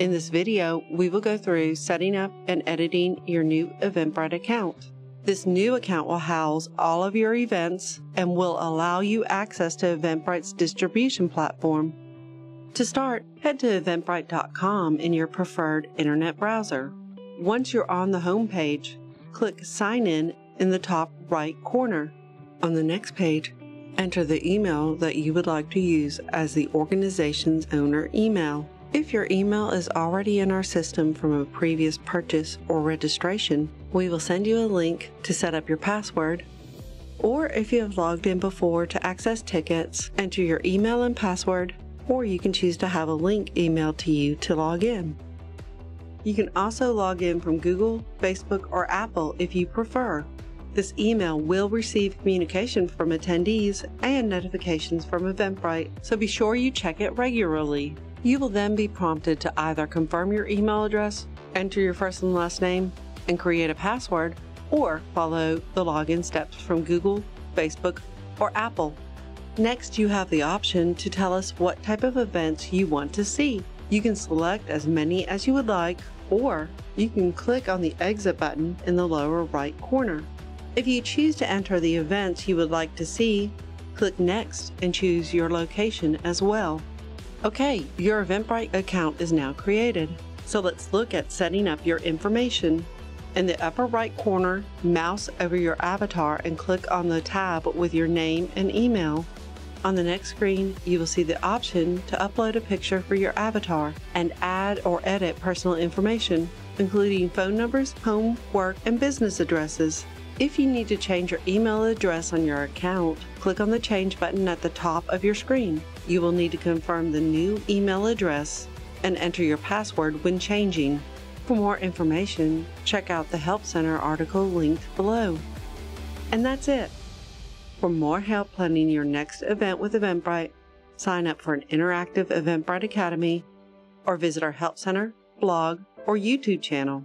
In this video, we will go through setting up and editing your new Eventbrite account. This new account will house all of your events and will allow you access to Eventbrite's distribution platform. To start, head to eventbrite.com in your preferred internet browser. Once you're on the home page, click Sign in the top right corner. On the next page, enter the email that you would like to use as the organization's owner email. If your email is already in our system from a previous purchase or registration, we will send you a link to set up your password. Or if you have logged in before to access tickets, enter your email and password, or you can choose to have a link emailed to you to log in. You can also log in from Google, Facebook, or Apple if you prefer. This email will receive communication from attendees and notifications from Eventbrite, so be sure you check it regularly. You will then be prompted to either confirm your email address, enter your first and last name, and create a password, or follow the login steps from Google, Facebook, or Apple. Next, you have the option to tell us what type of events you want to see. You can select as many as you would like, or you can click on the exit button in the lower right corner. If you choose to enter the events you would like to see, click Next and choose your location as well. Okay, your Eventbrite account is now created. So let's look at setting up your information. In the upper right corner, mouse over your avatar and click on the tab with your name and email. On the next screen, you will see the option to upload a picture for your avatar and add or edit personal information, including phone numbers, home, work, and business addresses. If you need to change your email address on your account, click on the Change button at the top of your screen. You will need to confirm the new email address and enter your password when changing. For more information, check out the Help Center article linked below. And that's it. For more help planning your next event with Eventbrite, sign up for an interactive Eventbrite Academy or visit our Help Center, blog, or YouTube channel.